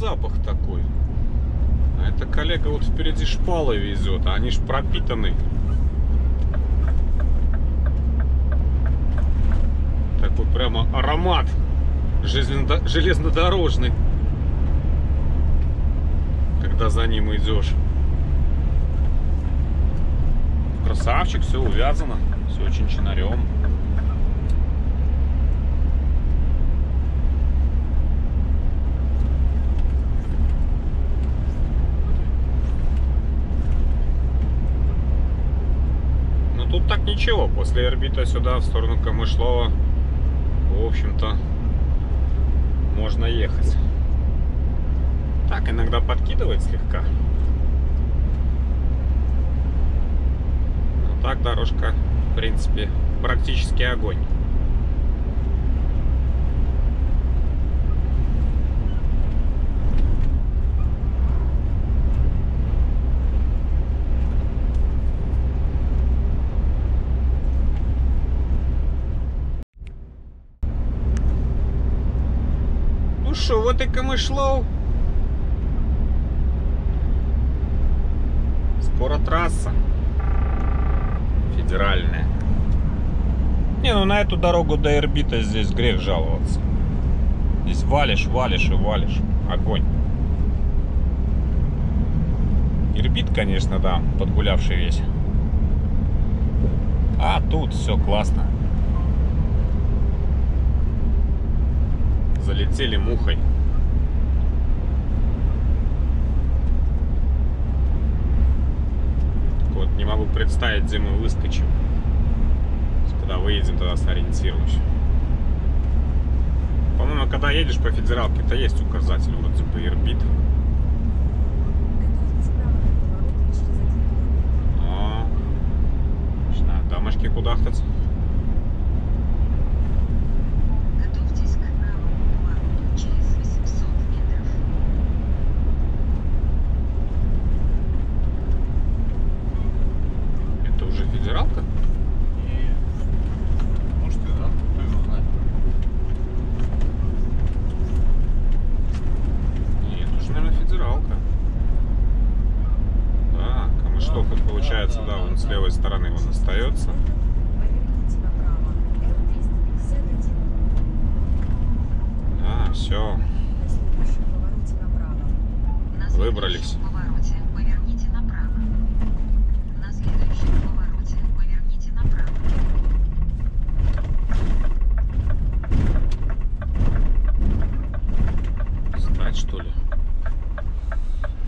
запах такой. А это коллега вот впереди шпалы везет, а они ж пропитаны. Такой прямо аромат железнодорожный, когда за ним идешь. Красавчик, все увязано, все очень чинарем. Но тут так ничего, после Ирбита сюда, в сторону Камышлова, в общем-то, можно ехать. Так, иногда подкидывает слегка. Но так дорожка, в принципе, практически огонь. Ну что, вот и Камышлов. Скоро трасса федеральная. Не, ну на эту дорогу до Ирбита здесь грех жаловаться. Здесь валишь, валишь и валишь. Огонь. Ирбит, конечно, да, подгулявший весь. А тут все классно. Залетели мухой. Не могу представить, где мы выскочим. Когда выедем, тогда сориентируюсь. По-моему, когда едешь по федералке, то есть указатель вроде бы Ирбит. А, начинают дамочки кудахтаться. Выбрались. На следующем повороте поверните направо. Встать, что ли?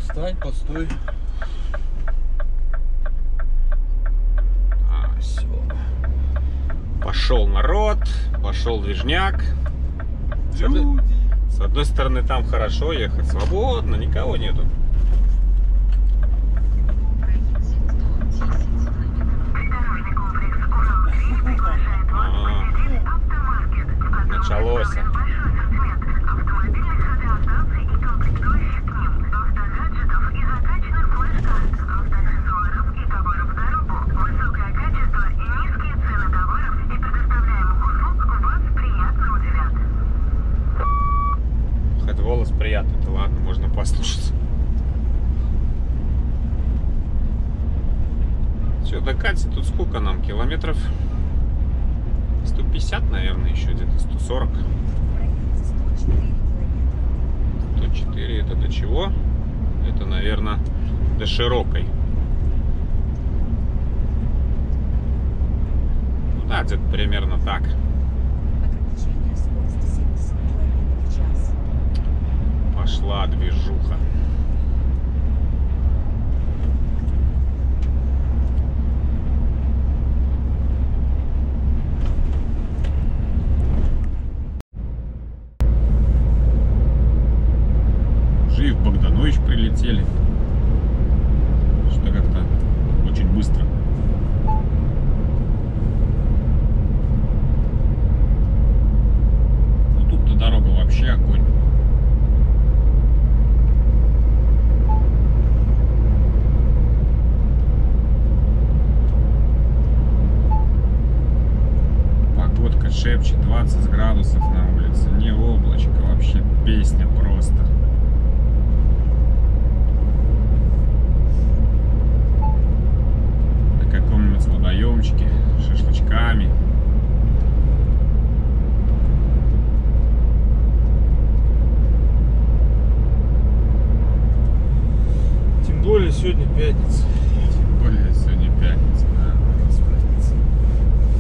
Встать, постой. А, все. Пошел народ, пошел движняк. Люди. С одной стороны, там хорошо ехать, свободно, никого нету. А-а-а. Началось. Приятно, то ладно, можно послушать. Все, до Кати тут сколько нам километров? 150, наверное, еще где-то 140. 104 это до чего? Это, наверное, до Широкой. Ну да, где-то примерно так. Пошла движуха. Жив Богданович прилетели. Что как-то очень быстро. Ну тут-то дорога вообще огонь. Шепчет, 20 градусов на улице, не облачко, вообще песня просто. Тем более сегодня пятница.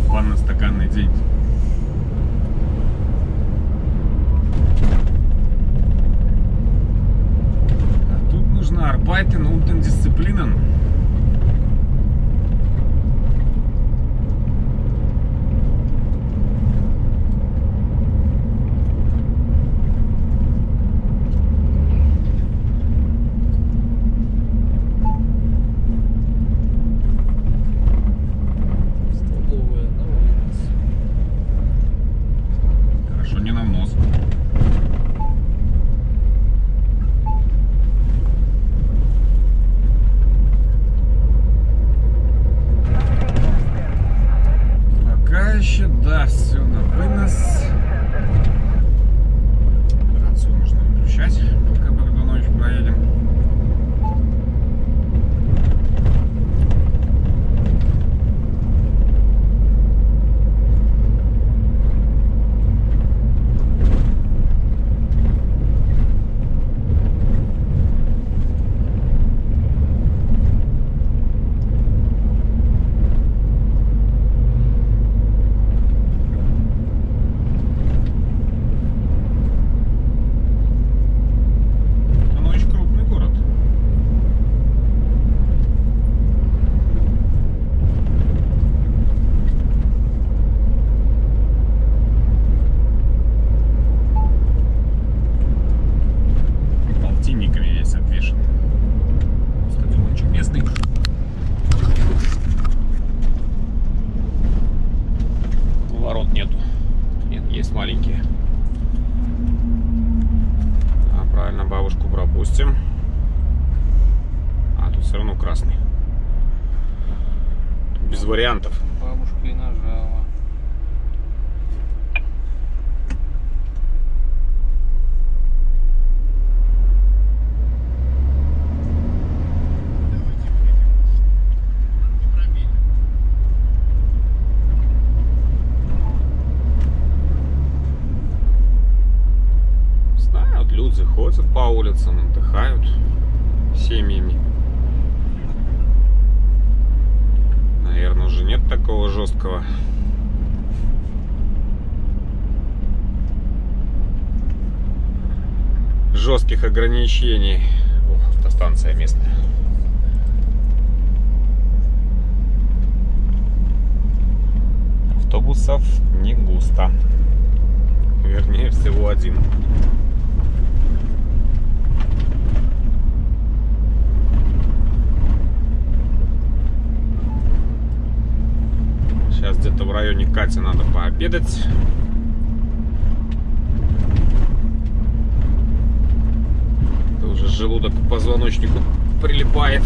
Да. Ладно, стаканный день. А тут нужно Arbeiten unter Disziplinen. Вариантов. Бабушка и нажала. Знают, люди ходят по улицам, отдыхают семьями. Наверное, уже нет такого жесткого. Жестких ограничений. О, автостанция местная. Автобусов не густо. Вернее, всего один. Сейчас где-то в районе Кати надо пообедать. Это уже желудок к позвоночнику прилипает.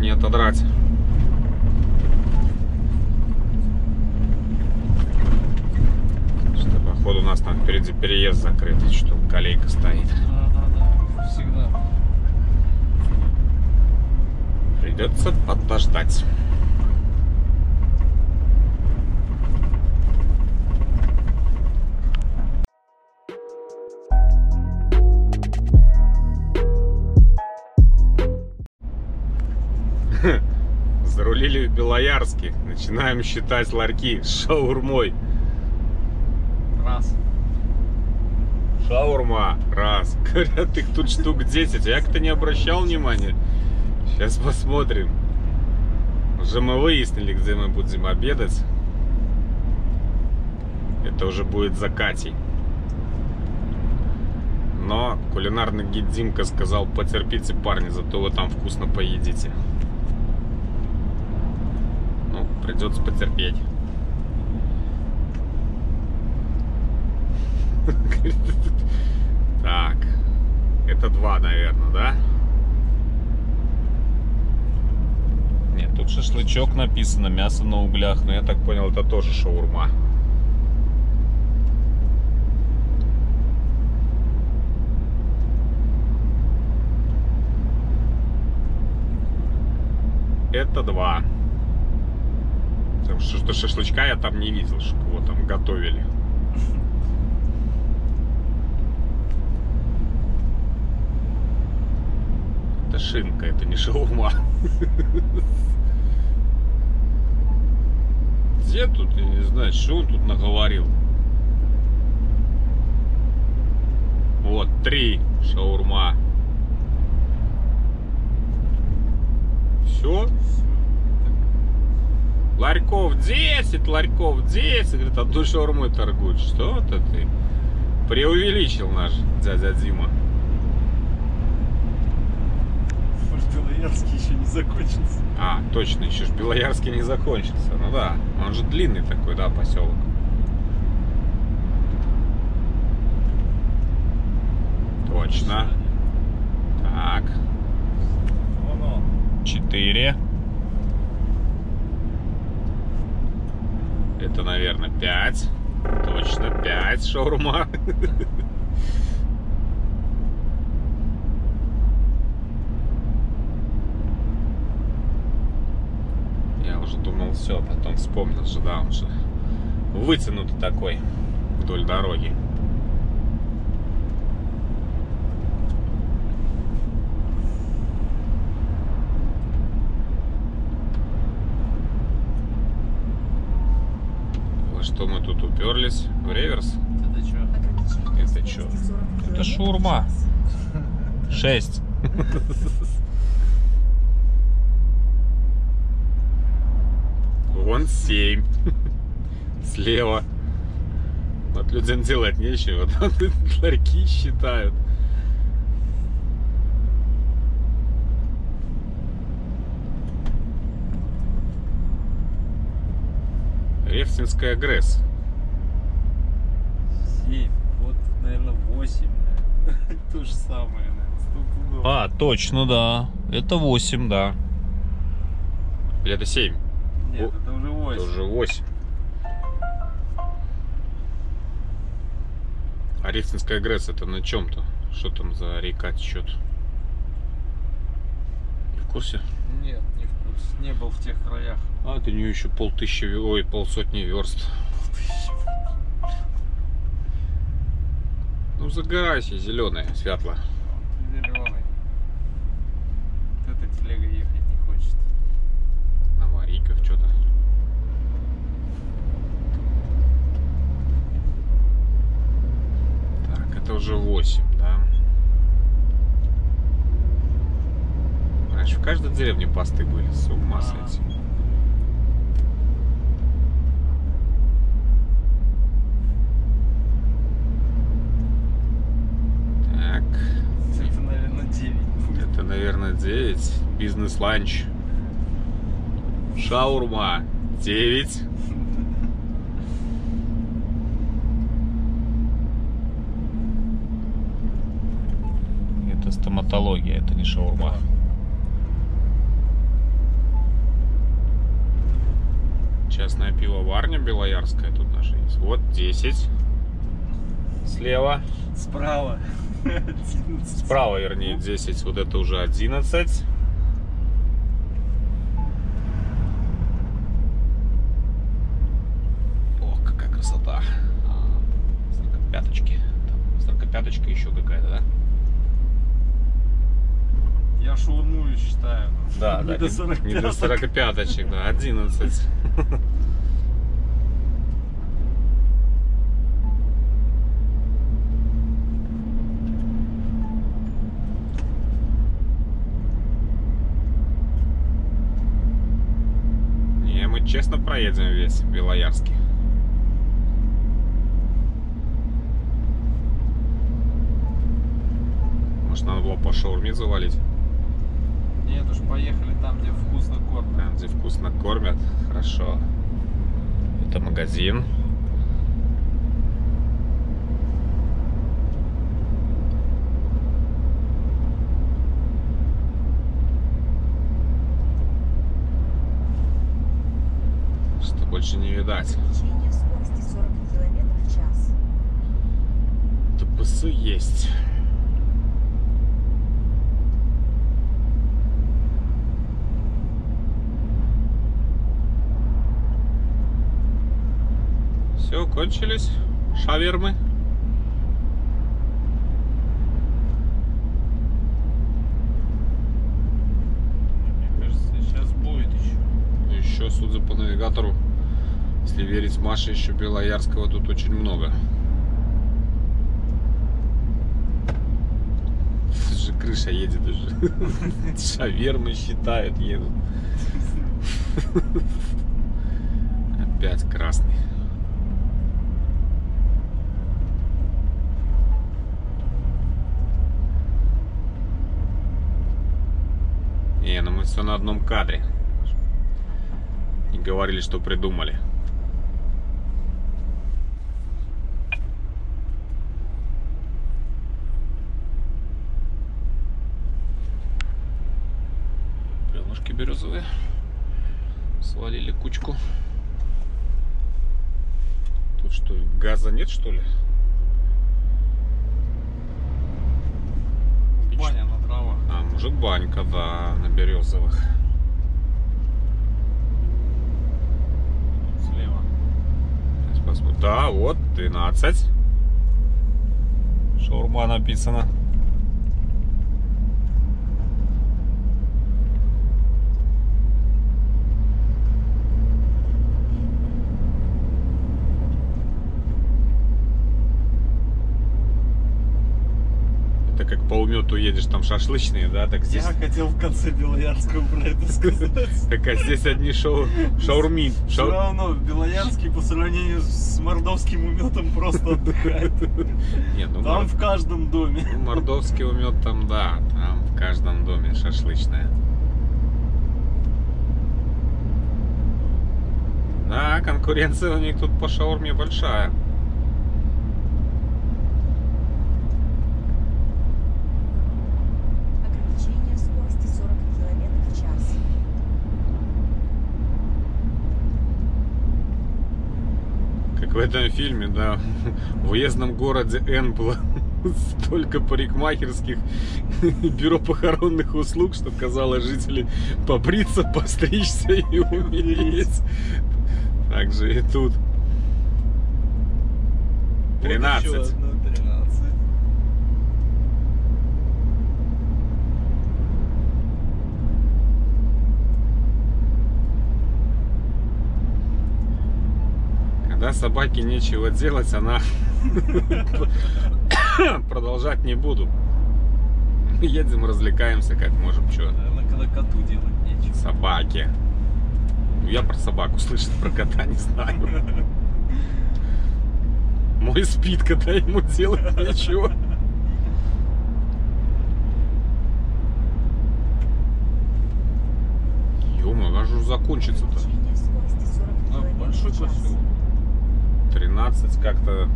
Не отодрать. Что, походу, у нас там впереди переезд закрыт, что колейка стоит. Да, всегда. Придется подождать. Зарулили в Белоярске. Начинаем считать ларьки шаурмой. Раз. Шаурма. Раз. Говорят, их тут штук 10. Я как-то не обращал внимания. Сейчас посмотрим. Уже мы выяснили, где мы будем обедать. Это уже будет за Катей. Но кулинарный гид Димка сказал: потерпите, парни, зато вы там вкусно поедите. Ну, придется потерпеть. Так, это 2, наверное, да? Нет, тут шашлычок написано, мясо на углях, но я так понял, это тоже шаурма. Это 2. Потому что шашлычка я там не видел, что его там готовили. Это шинка, это не шаурма. Где тут, я не знаю, что он тут наговорил. Вот, 3 шаурма. Все? Ларьков 10, ларьков 10. Говорит, одной шаурмой торгуют. Что-то ты преувеличил наш дядя Дима. Белоярский еще не закончился. А, точно, еще ж Белоярский не закончился. Ну да, он же длинный такой, да, поселок. Точно. Так. 4. Это, наверное, 5. Точно, 5 шаурма. Думал, все, потом вспомнил, что да, он же вытянутый такой вдоль дороги. Во что мы тут уперлись? В реверс? Это что? Это что? Это шаурма. 6. Вон 7. Слева. Вот людям делать нечего. Там ларьки считают. Рефтинская ГРЭС. 7. Вот, наверное, 8. То же самое, наверное. А, точно, да. Это 8, да. Или это 7? Нет, это уже 8. Это уже 8. А Рефтинская ГРЭС это на чем-то? Что там за река течет? Не в курсе? Нет, не в курсе. Не был в тех краях. А, ты не еще полтысячи, ой, полсотни верст. Полтысячи. Ну загорайся, зеленая, светло. Зеленый. Вот эта телега ехать не хочет. Аварийка что-то. Так, это уже 8, да? Раньше в каждой деревне посты были, с ума сойти. Так. Это, наверное, 9. Это, наверное, 9. Бизнес-ланч. Шаурма 9. Это стоматология, это не шаурма. Частная пивоварня белоярская тут наша есть. Вот 10. Слева. Справа. 11. Справа, вернее, 10. Вот это уже 11. Пяточки. Сорокопяточка еще какая-то, да? Я шаурму считаю. Да, да. Не до 45-очек, да. 11. Не, мы честно проедем весь Белоярский. Может, надо было по шаурме завалить? Нет уж, поехали там, где вкусно кормят. Там, где вкусно кормят, хорошо. Это магазин. Что больше не видать. Увеличение скорости 40 км в час. ТПС есть. Все, кончились шавермы. судя по навигатору, если верить Маше, еще Белоярского тут очень много. Же крыша едет уже. Шавермы считают, едут. Опять красный. Ну мы все на одном кадре. И говорили, что придумали. Бревнышки березовые. Свалили кучку. Тут что, газа нет, что ли? Баня на травах. А, может, банька, да, на березовых. Слева. Сейчас посмотрим. Да, вот, 12. Шаурма написано. Как по умету едешь, там шашлычные, да? Так здесь... Я хотел в конце Белоярского про это сказать. Так, а здесь одни шаурми. Все равно в Белоярске по сравнению с мордовским уметом просто отдыхает. Там в каждом доме. Мордовский умет там, да. Там в каждом доме шашлычная. Да, конкуренция у них тут по шаурме большая. В этом фильме, да, в уездном городе Н было столько парикмахерских и бюро похоронных услуг, что казалось, жители побриться, постричься и умереть. Так же и тут. 13. Вот еще одна, 13. Да, собаке нечего делать, она продолжать не буду. Едем, развлекаемся как можем, что. Наверное, когда коту делать нечего. Собаке. Ну, я про собаку слышал, про кота не знаю. Мой спит, когда ему делать нечего. Ё-моё, как же закончится-то? Большой поселок. 13 как-то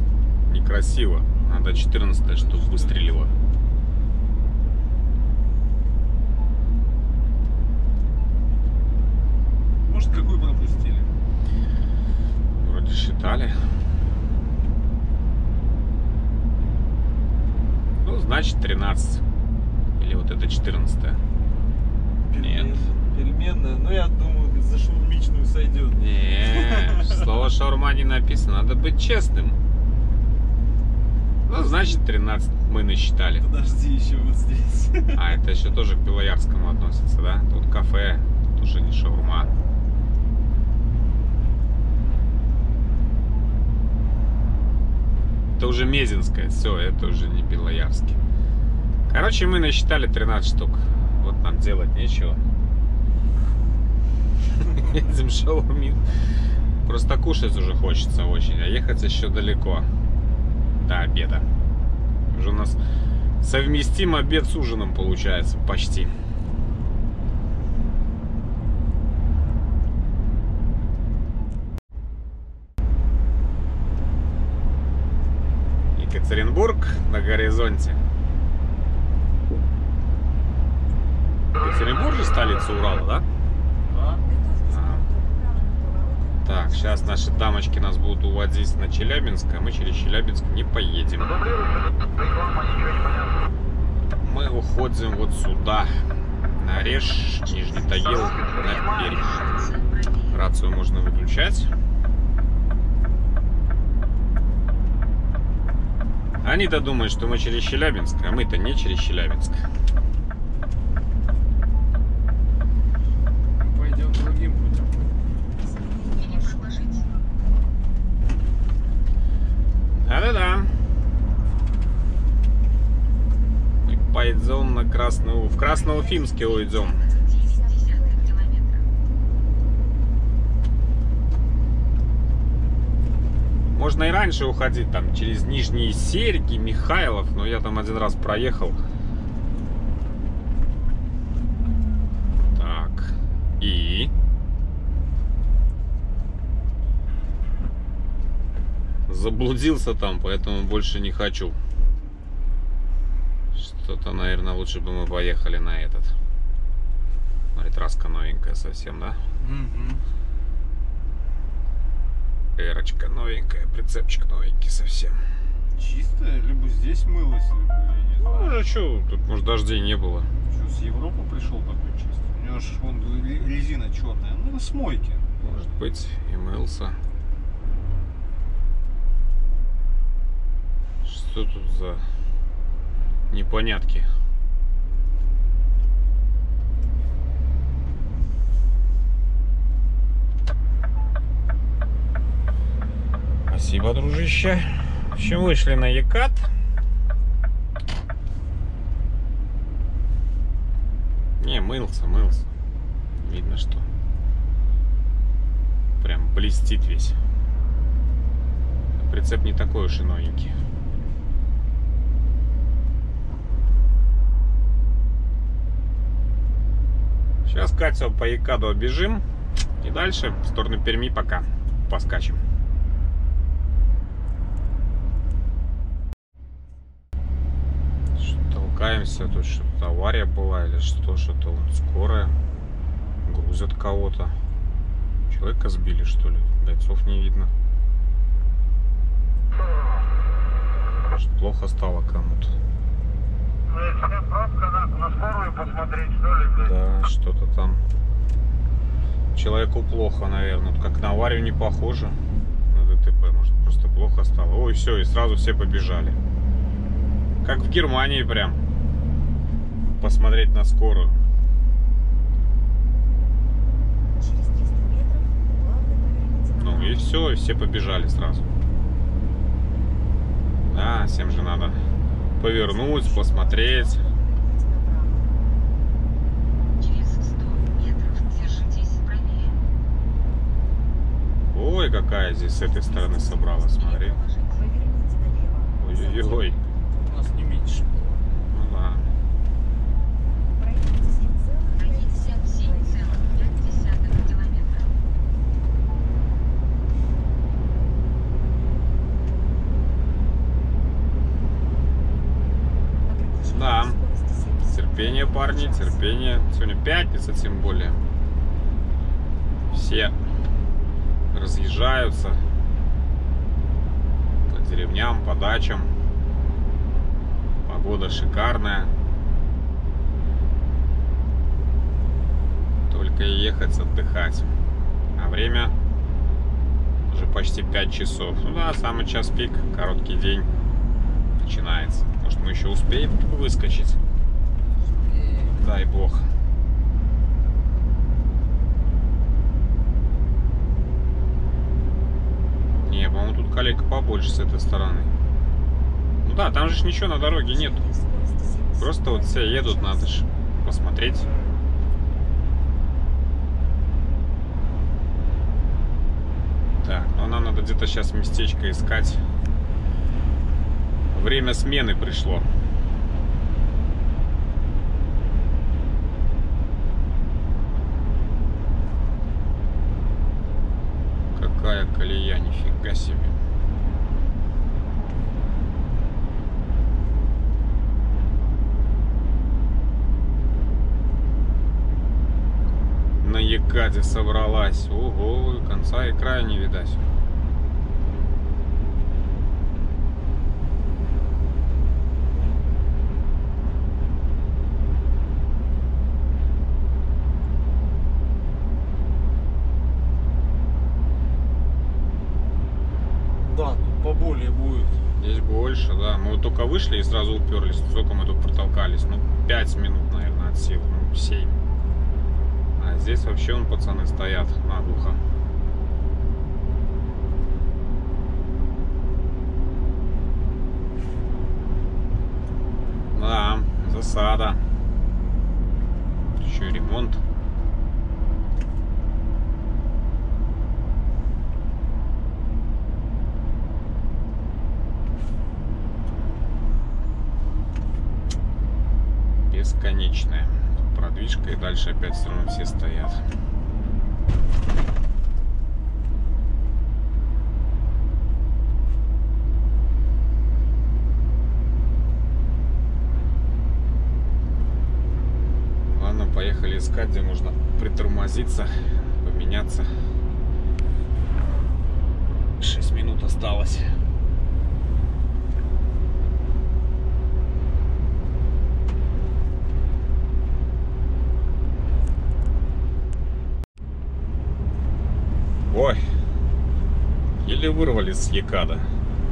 некрасиво. Надо 14, чтобы выстрелило. Может, какую пропустили? Вроде считали. Ну, значит, 13. Или вот это 14. Нет. Пельменная, но я думаю, за шаурмичную сойдет. Не, слово шаурма не написано, надо быть честным. Ну, значит, 13 мы насчитали. Подожди, еще вот здесь. А, это еще тоже к Белоярскому относится, да? Тут кафе, тут уже не шаурма. Это уже Мезинская, все, это уже не Белоярский. Короче, мы насчитали 13 штук. Вот нам делать нечего. Едем шаурми. Просто кушать уже хочется очень, а ехать еще далеко до обеда. Уже у нас совместим обед с ужином получается почти. Екатеринбург на горизонте. Екатеринбург же столица Урала, да? Так, сейчас наши дамочки нас будут уводить на Челябинск, а мы через Челябинск не поедем. Мы уходим вот сюда, на Реж, Нижний Тагил, на Переж. Рацию можно выключать. Они-то думают, что мы через Челябинск, а мы-то не через Челябинск. в Красноуфимске уйдем. Можно и раньше уходить, там, через Нижние Серги, Михайлов, но я там один раз проехал. Так, и... Заблудился там, поэтому больше не хочу. Что-то, наверное, лучше бы мы поехали на этот. Смотри, траска новенькая совсем, да? Угу. Эрочка новенькая, прицепчик новенький совсем. Чистая? Либо здесь мылось, либо я не знаю. Ну, а что? Тут, может, дождей не было. Что, с Европы пришел такой чистый? У него же вон резина черная. Ну, с мойки. Может быть, и мылся. Что тут за непонятки? Спасибо, дружище. В общем, вышли на ЕКАД. Не, мылся, мылся. Видно, что прям блестит весь. Прицеп не такой уж и новенький. Сейчас, Катю, по ЕКАДу обежим и дальше в сторону Перми пока поскачем. Что-то толкаемся, тут что-то авария была или что, что-то вот скорая. Грузят кого-то. Человека сбили, что ли? Бойцов не видно. Может, плохо стало кому-то. На скорую посмотреть, что ли? Да, что-то там. Человеку плохо, наверное. Как на аварию не похоже. На ДТП, может, просто плохо стало. Ой, все, и сразу все побежали. Как в Германии прям. Посмотреть на скорую. Ну и все, и все побежали сразу. Да, всем же надо повернуть, посмотреть. Через 100 метров держитесь правее. Ой, какая здесь с этой стороны собралась, смотри. Ой-ой-ой. У нас не меньше. Ну да. Да, терпение, парни, терпение. Сегодня пятница, тем более. Все разъезжаются по деревням, по дачам. Погода шикарная. Только ехать, отдыхать. А время уже почти 5 часов. Ну да, самый час пик, короткий день начинается. Может, мы еще успеем выскочить? Дай бог. Не, по-моему, тут коллега побольше с этой стороны. Ну да, там же ничего на дороге нет. Просто вот все едут, надо же посмотреть. Так, ну нам надо где-то сейчас местечко искать. Время смены пришло. Какая колея, нифига себе. На ЕКАДе собралась. Ого, конца и края не видать. Да, мы вот только вышли и сразу уперлись. Сколько мы тут протолкались? Ну, 5 минут, наверное, от силы. Ну, 7. А здесь вообще, вон, пацаны стоят наглухо. Да, засада. еще и ремонт. Бесконечная продвижка, и дальше опять все равно все стоят. Ладно, поехали искать, где можно притормозиться, поменяться. 6 минут осталось. Ой, еле вырвались с ЕКАДа.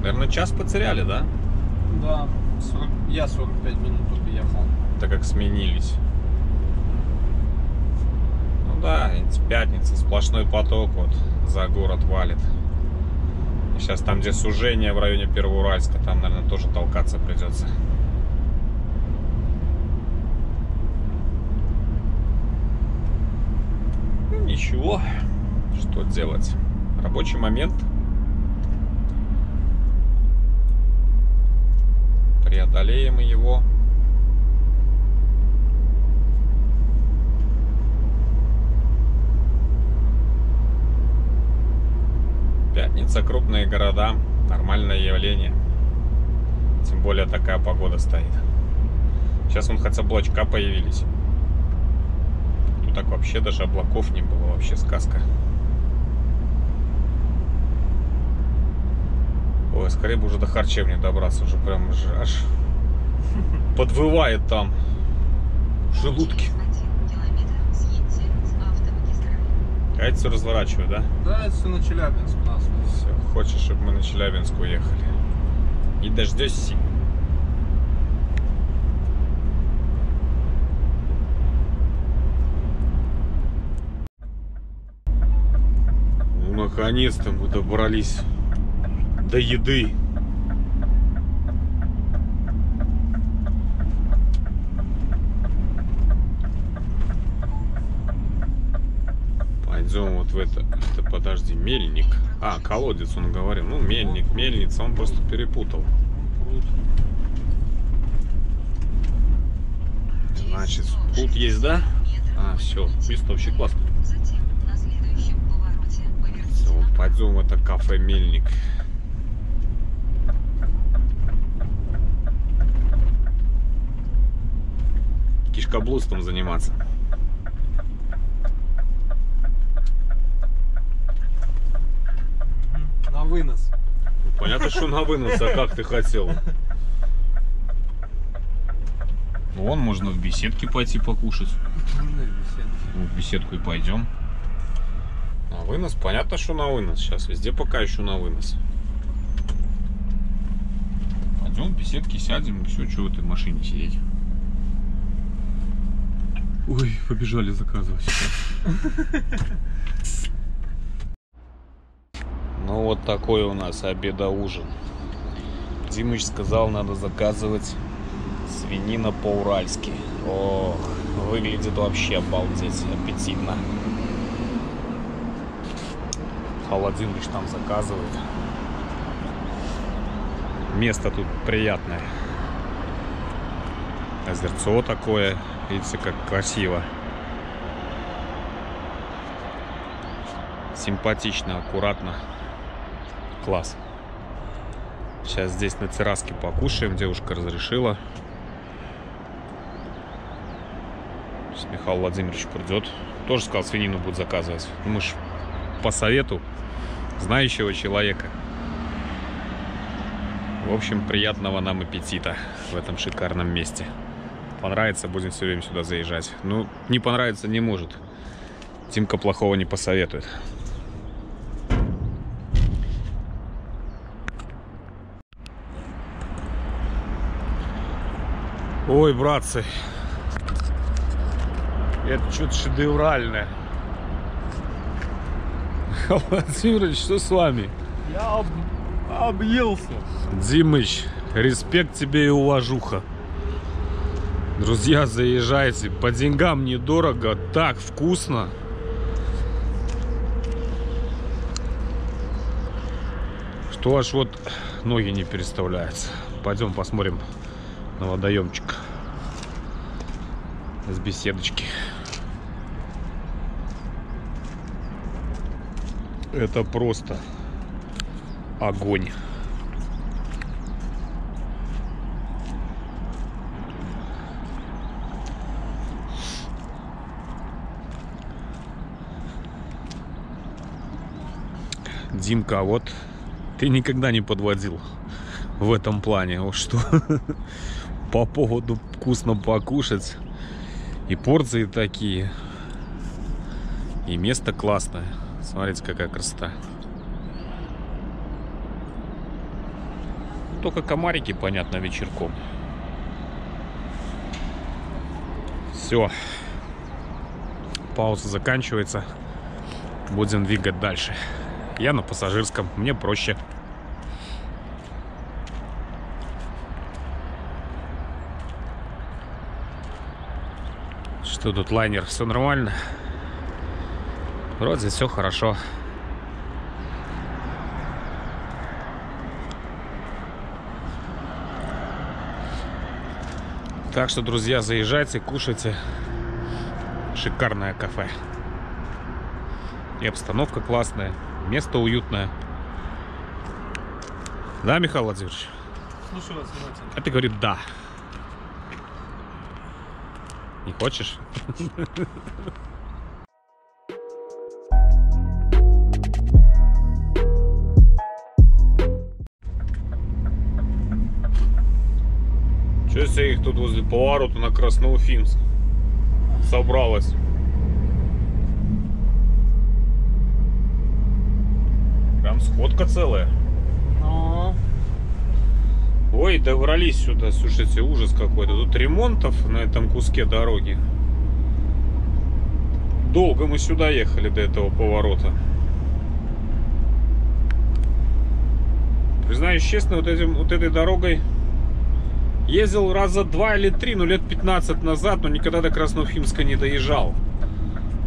Наверное, час потеряли, да? Да, я 45 минут только ехал. Так как сменились. Ну да, пятница, сплошной поток вот за город валит. И сейчас там, где сужение в районе Первоуральска, там, наверное, тоже толкаться придется. Ну, ничего. Что делать? Рабочий момент. Преодолеем его. Пятница, крупные города. Нормальное явление. Тем более такая погода стоит. Сейчас вон хотя бы облачка появились. Тут так вообще даже облаков не было. Вообще сказка. Ой, скорее бы уже до харчевни добраться, уже прям аж подвывает там желудки. А это все разворачивает, да? Да, это все на Челябинск у нас. Все, хочешь, чтобы мы на Челябинск уехали. И дождешься Сим. Ну, наконец-то мы добрались. До еды. Пойдем вот в это подожди, мельник. А, колодец, он говорил. Ну, мельник, мельница, он просто перепутал. Значит, пруд есть, да? А, все, место вообще классно. Все, пойдем в это кафе «Мельник». Каблустом заниматься. На вынос. Понятно, что на вынос, а как ты хотел. Вон, можно в беседке пойти покушать. Можно в беседке. В беседку и пойдем. На вынос, понятно, что на вынос. Сейчас везде пока еще на вынос. Пойдем в беседке, сядем, и все, чего ты в машине сидеть. Ой, побежали заказывать. Ну вот такой у нас обеда-ужин. Димыч сказал, надо заказывать свинина по-уральски. Ох, выглядит вообще обалдеть, аппетитно. Холодильник там заказывает. Место тут приятное. Озерцо такое. Видите, как красиво. Симпатично, аккуратно. Класс. Сейчас здесь на терраске покушаем. Девушка разрешила. Сейчас Михаил Владимирович придет. Тоже сказал, свинину будет заказывать. Мы ж по совету знающего человека. В общем, приятного нам аппетита в этом шикарном месте. Понравится, будем все время сюда заезжать. Ну, не понравится, не может. Тимка плохого не посоветует. Ой, братцы. Это что-то шедевральное. Владимирович, что с вами? Я объелся. Димыч, респект тебе и уважуха. Друзья, заезжайте. По деньгам недорого, так вкусно. Что аж вот ноги не переставляются. Пойдем посмотрим на водоемчик с беседочки. Это просто огонь. Димка, вот ты никогда не подводил в этом плане. Вот что по поводу вкусно покушать. И порции такие. И место классное. Смотрите, какая красота. Только комарики, понятно, вечерком. Все. Пауза заканчивается. Будем двигать дальше. Я на пассажирском, мне проще. Что тут, лайнер? Все нормально? Вроде все хорошо. Так что, друзья, заезжайте, кушайте. Шикарное кафе. И обстановка классная. Место уютное. Да, Михаил Владимирович? Слушаю вас внимательно. А ты говоришь «да». Не хочешь? Чё себе их тут возле поворота на Красноуфимск собралось? Прям сходка целая. Но... Ой, добрались сюда, слушайте, ужас какой-то. Тут ремонтов на этом куске дороги. Долго мы сюда ехали до этого поворота. Признаюсь честно, вот этой дорогой ездил раза 2 или 3, ну лет 15 назад, но никогда до Красноуфимска не доезжал.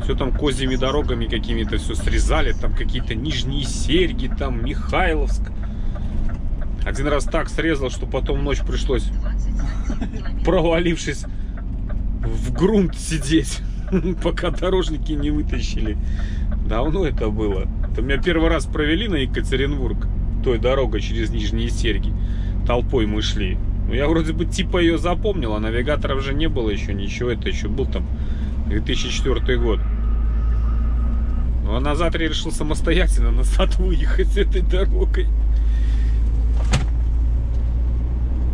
Все там козьими дорогами какими-то все срезали, там какие-то Нижние Серги, там Михайловск. Один раз так срезал, что потом ночь пришлось, провалившись в грунт, сидеть, пока дорожники не вытащили. Давно это было. Это меня первый раз провели на Екатеринбург, той дорогой через Нижние Серги. Толпой мы шли. Ну, я вроде бы типа ее запомнил, а навигатора уже не было еще, ничего. Это еще был там 2004 год. Ну, а назад я решил самостоятельно назад выехать с этой дорогой.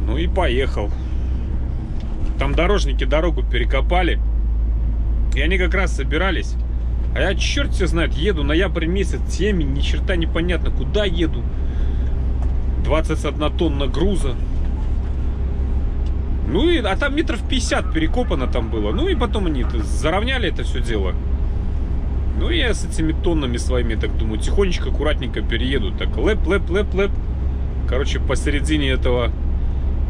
Ну и поехал. Там дорожники дорогу перекопали. И они как раз собирались. А я, черт все знает, еду ноябрь месяц, темень, ни черта непонятно, куда еду. 21 тонна груза. Ну и, а там метров 50 перекопано там было. Ну и потом они заровняли это все дело. Ну и я с этими тоннами своими, так думаю, тихонечко, аккуратненько перееду. Так, лэп. Короче, посередине этого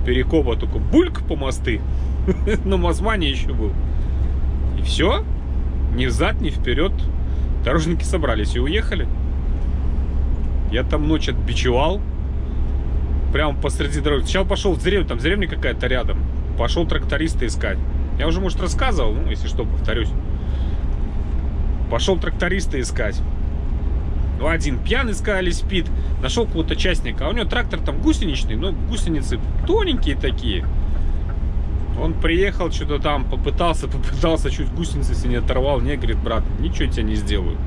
перекопа только бульк по мосты. На Мазмане еще был. И все. Ни взад, ни вперед. Дорожники собрались и уехали. Я там ночь отбичевал. Прямо посреди дороги. Сначала пошел в деревню, там деревня какая-то рядом. Пошел тракториста искать. Я уже, может, рассказывал, ну, если что, повторюсь. Пошел тракториста искать. Ну, один пьяный, сказали, спит. Нашел какого-то частника. А у него трактор там гусеничный, но гусеницы тоненькие такие. Он приехал, что-то там попытался, чуть гусеницы себе не оторвал. Не, говорит, брат, ничего тебя не сделаю.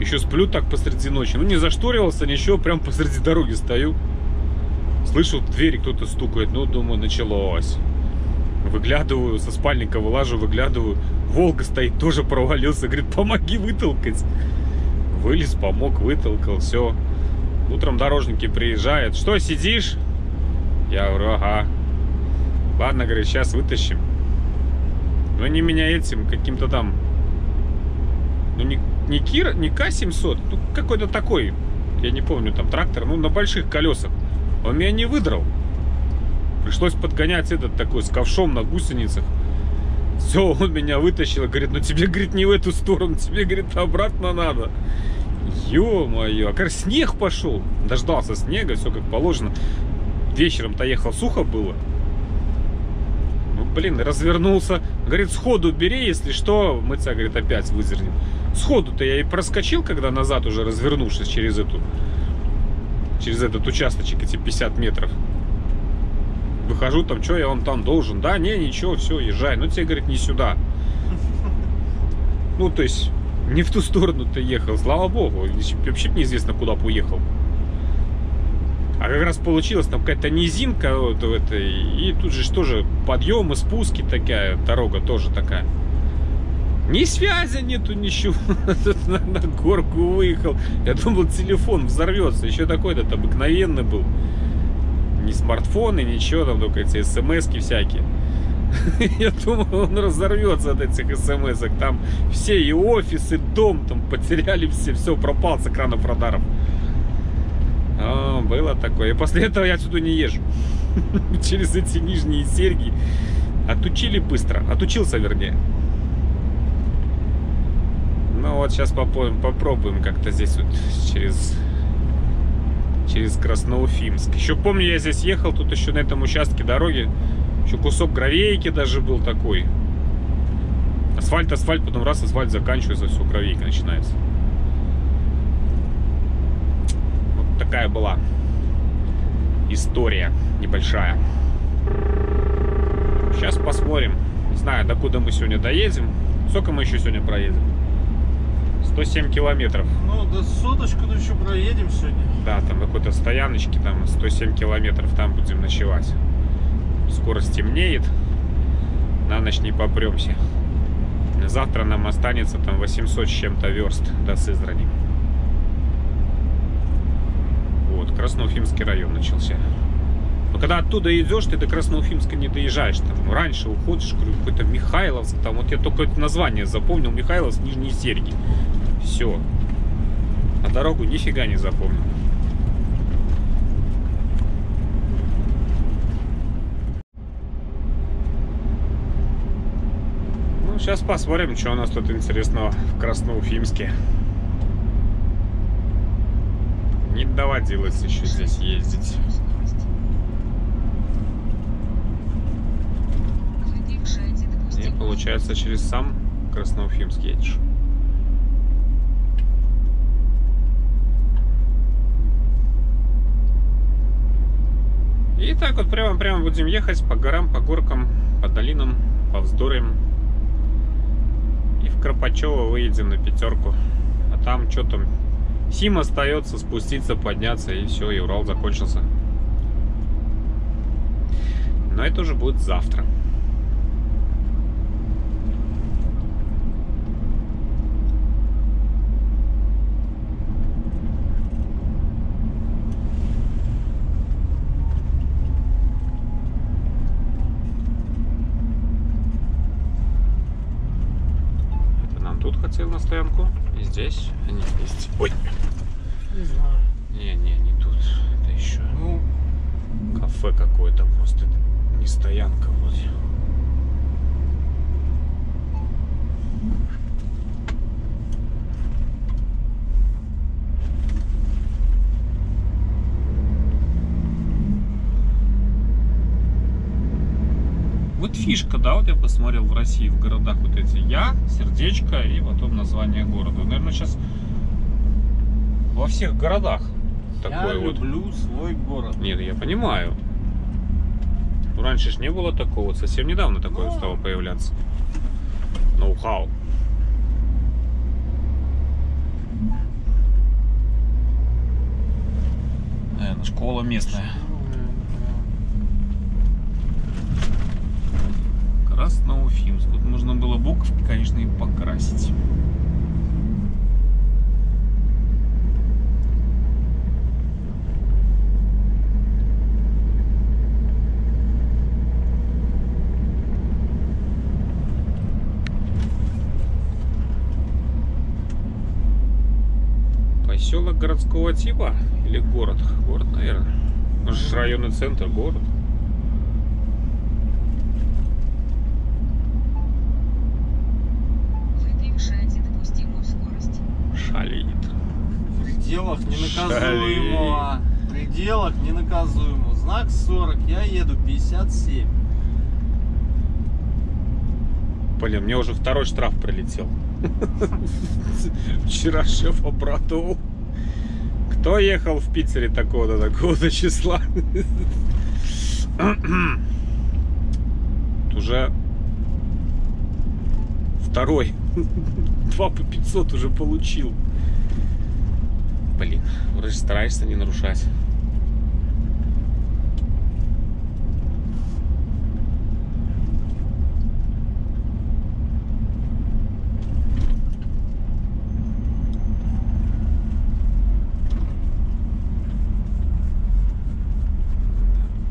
Еще сплю так посреди ночи. Ну, не зашторивался, ничего, прям посреди дороги стою. Слышу, в двери кто-то стукает. Ну, думаю, началось. Выглядываю, со спальника вылажу, выглядываю. Волга стоит, тоже провалился. Говорит, помоги вытолкать. Вылез, помог, вытолкал, все. Утром дорожники приезжают. Что, сидишь? Я говорю, ага. Ладно, говорит, сейчас вытащим. Но они меня этим, каким-то там... Ну, не Кир, не К-700, ну, какой-то такой, я не помню, там трактор, ну, на больших колесах. Он меня не выдрал. Пришлось подгонять этот такой с ковшом на гусеницах. Все, он меня вытащил и говорит, ну тебе, говорит, не в эту сторону, тебе, говорит, обратно надо. Ё-моё, а как снег пошел. Дождался снега, все как положено. Вечером-то ехал, сухо было. Ну, блин, развернулся. Говорит, сходу бери, если что, мы тебя, говорит, опять вызернем. Сходу-то я и проскочил, когда назад уже развернувшись через эту... Через этот участочек, эти 50 метров. Выхожу, там, что я вам там должен? Да, не, ничего, все, езжай. Ну, тебе, говорит, не сюда. Ну, то есть, не в ту сторону ты ехал, слава богу. Вообще неизвестно, куда поехал. А как раз получилось, там какая-то низинка вот в этой. И тут же тоже подъемы, спуски такая, дорога тоже такая. Ни связи нету, ничего. Тут на горку выехал. Я думал, телефон взорвется. Еще такой этот обыкновенный был. Ни смартфоны, ничего, там только эти смс-ки всякие. Я думал, он разорвется от этих смс-ок. Там все и офисы, дом там потеряли все. Все, пропал с экранов радаров. А, было такое. И после этого я сюда не езжу. Через эти Нижние Серги. Отучили быстро. Отучился, вернее. Ну вот сейчас попробуем как-то здесь вот через Красноуфимск. Еще помню, я здесь ехал, тут еще на этом участке дороги еще кусок гравейки даже был такой. Асфальт, асфальт, потом раз асфальт заканчивается, все, гравейка начинается. Вот такая была история небольшая. Сейчас посмотрим. Не знаю, докуда мы сегодня доедем. Сколько мы еще сегодня проедем? 107 километров. Ну, да соточку-то еще проедем сегодня. Да, там какой-то стояночки, там 107 километров, там будем ночевать. Скоро стемнеет, на ночь не попремся. Завтра нам останется там 800 с чем-то верст до Сызрани. Вот, Красноуфимский район начался. Но когда оттуда идешь, ты до Красноуфимска не доезжаешь. Там раньше уходишь, какой-то Михайловск. Там вот я только это название запомнил. Михайловск, Нижние Серги. Все. А дорогу нифига не запомнил. Ну, сейчас посмотрим, что у нас тут интересного в Красноуфимске. Не доводилось еще здесь ездить. И получается, через сам Красноуфимск едешь. И так вот прямо будем ехать по горам, по горкам, по долинам, по вздорям. И в Кропачево выедем на пятерку. А там что там? Сим остается, спуститься, подняться, и все, и Урал закончился. Но это уже будет завтра. Хотел на стоянку, и здесь они есть. Ой, не знаю. Не, не тут. Это еще. Ну, кафе какое-то просто, не стоянка вроде. Вот фишка, да, вот я посмотрел в России, в городах вот эти «я», «сердечко» и потом название города. Наверное, сейчас во всех городах такое вот. Я люблю свой город. Нет, я понимаю. Раньше ж не было такого, совсем недавно такое стало появляться. Ноу-хау. Наверное, школа местная. Красноуфимск. Вот можно было буковки, конечно, и покрасить. Поселок городского типа или город? Город, наверное. Может, районный центр, город. пределах ненаказуемого. В пределах ненаказуемого. Знак 40, я еду 57. Блин, мне уже второй штраф прилетел. Вчера шеф обрадовал. Кто ехал в Питере такого-то, такого-то числа? Уже второй. 2 по 500 уже получил. Блин, вроде стараешься не нарушать.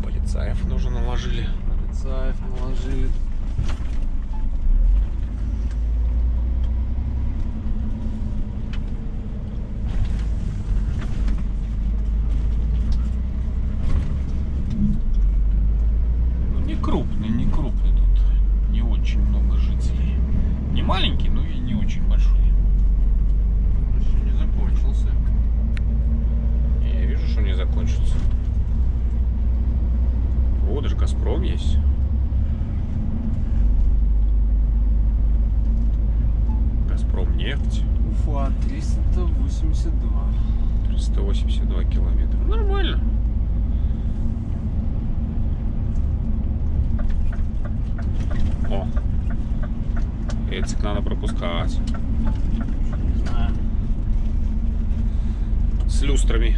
Полицаев уже наложили. Полицаев наложили. Не крупный тут, не очень много жителей, не маленький, но и не очень большой. Еще не закончился. Я вижу, что не закончился. Вот даже Газпром есть. Газпром нефть. Уфа 382. 382 километра. Нормально. О, этих надо пропускать. Не знаю. С люстрами.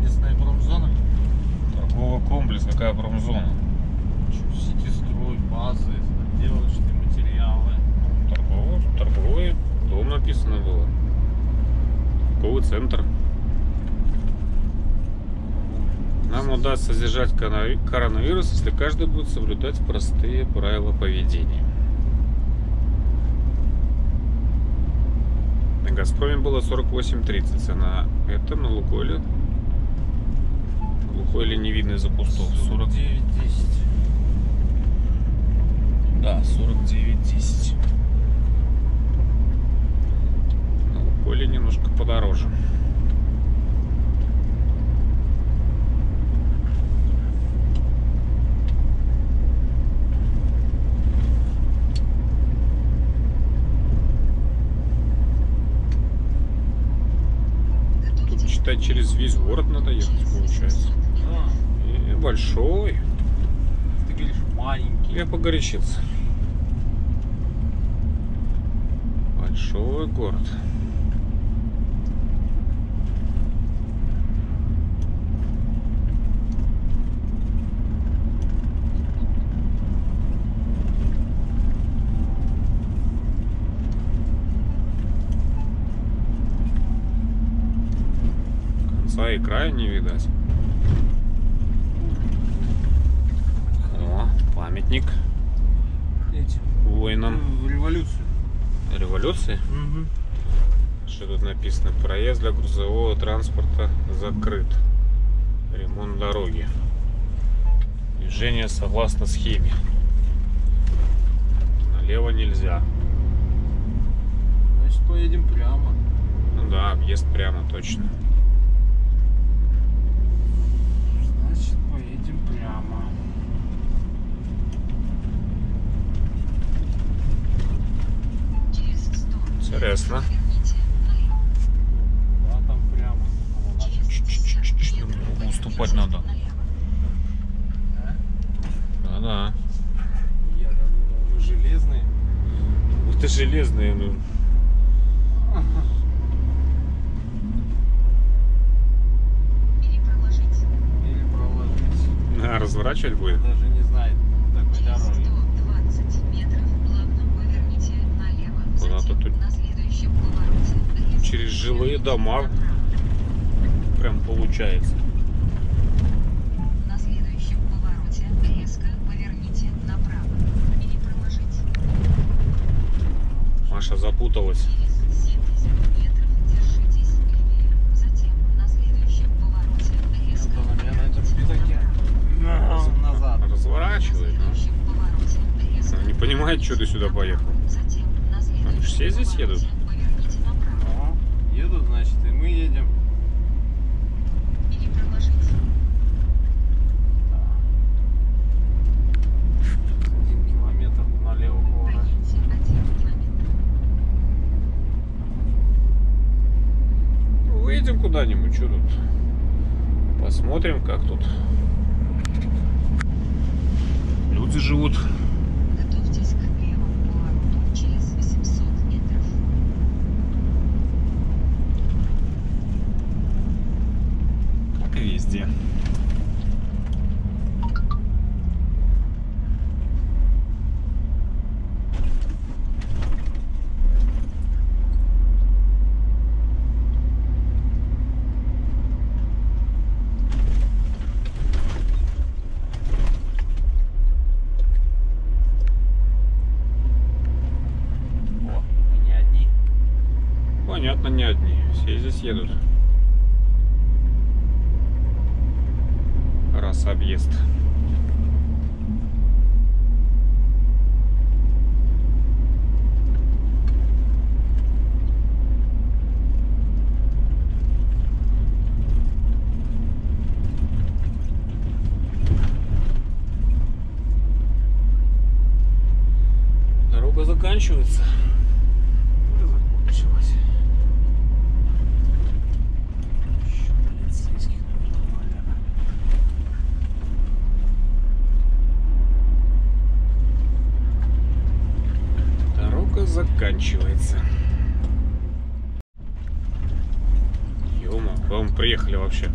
Местная промзона. Торговый комплекс, какая промзона? Что, сетистрой, базы, отделочные материалы. Торговый дом написано было. Торговый центр. Нам удастся сдержать коронавирус, если каждый будет соблюдать простые правила поведения. На Газпроме было 48.30 цена. Это на Лукойле. Лукойле не видно из-за кустов. 49.10. Да, 49.10. Или немножко подороже. Тут, считай, через весь город надо ехать, получается. Да. И большой. Ты говоришь, маленький. Я погорячился. Большой город. И края не видать. О, памятник воинам. Революции. Революции? Угу. Что тут написано? Проезд для грузового транспорта закрыт. Ремонт дороги. Движение согласно схеме. Налево нельзя. Значит, поедем прямо. Ну да, объезд прямо, точно. Прямо. Интересно. Да, там прямо. Уступать надо. Да, да. Вы железные. Вот и железные, ну. Разворачивать будет? Даже не знает такой дороги. 120 метров плавно поверните налево. Затем тут на следующем повороте. Через жилые дома. Прям получается. На следующем повороте резко поверните направо. Или проложите. Маша запуталась. Затем на следующем повороте резко. Я на этом шпитаке. знает, что ты сюда поехал. Они же все здесь едут. Ага. Едут, значит, и мы едем. Куда-нибудь, что тут, посмотрим, как тут люди живут. Готовьтесь к первому повороту через 800 метров. Как и везде. Понятно, не одни. Все здесь едут. Раз объезд. Дорога заканчивается. Заканчивается. Ё-мо, куда мы приехали вообще?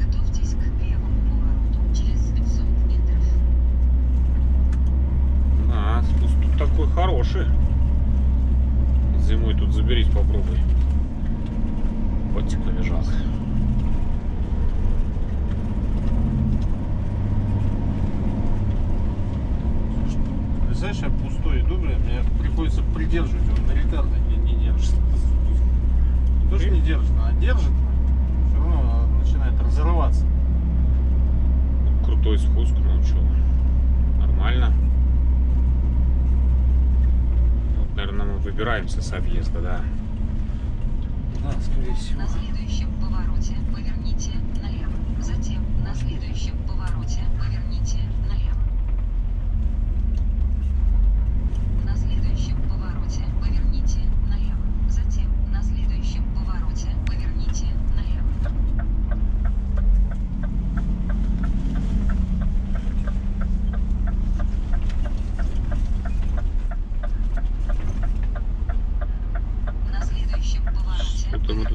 Готовьтесь к первому повороту через 500 метров. А, спуск тут такой хороший. Зимой тут заберись, попробуй. Котик побежал. Знаешь, я пустой иду, блин, мне приходится придерживать, он на ретарде не держится. Не то, что не держится, а держит, все равно начинает разрываться. Крутой спуск, ну что, нормально. Вот, наверное, мы выбираемся с объезда, да? Да, скорее всего. На следующем повороте поверните налево, затем на следующем повороте поверните налево.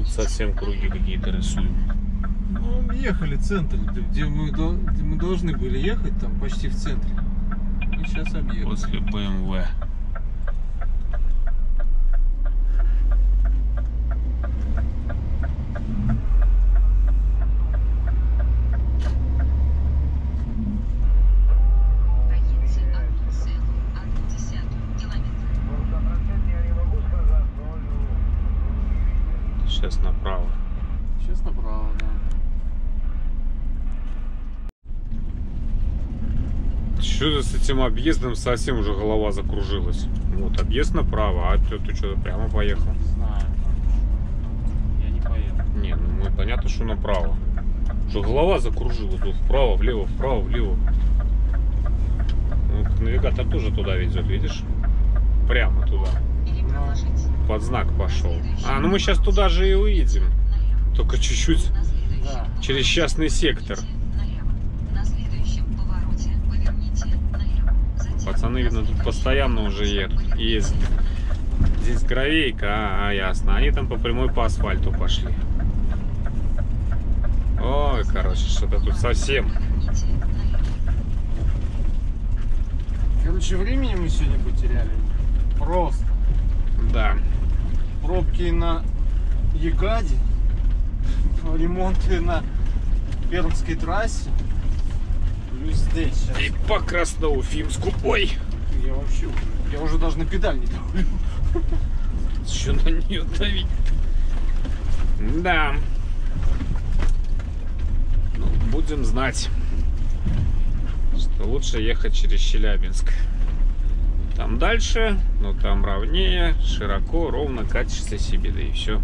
Совсем круги какие-то рисуем. Ну, ехали в центр, где мы должны были ехать, там почти в центре. И сейчас объехали. После БМВ. Что-то с этим объездом совсем уже голова закружилась. Вот объезд направо, а ты что-то прямо поехал. Не знаю. Я не поеду. Не, ну мы, понятно, что направо. Что голова закружилась, вот вправо, влево, вправо, влево. Ну, навигатор тоже туда ведет, видишь? Прямо туда. Под знак пошел. А, ну мы сейчас туда же и уедем. Только чуть-чуть. Да. Через частный сектор. Пацаны, видно, тут постоянно уже едут. Есть. Здесь гравейка, ясно. Они там по прямой по асфальту пошли. Ой, короче, что-то тут совсем. Короче, времени мы сегодня потеряли. Просто. Да. Пробки на ЕКАДе, ремонты на Пермской трассе. Здесь, и по Красноуфимску, ой! Я вообще, я уже даже на педаль не давлю. Что на нее давить? Да. Ну, будем знать. что лучше ехать через Челябинск. Там дальше, но там ровнее, широко, ровно катишься себе, да и все.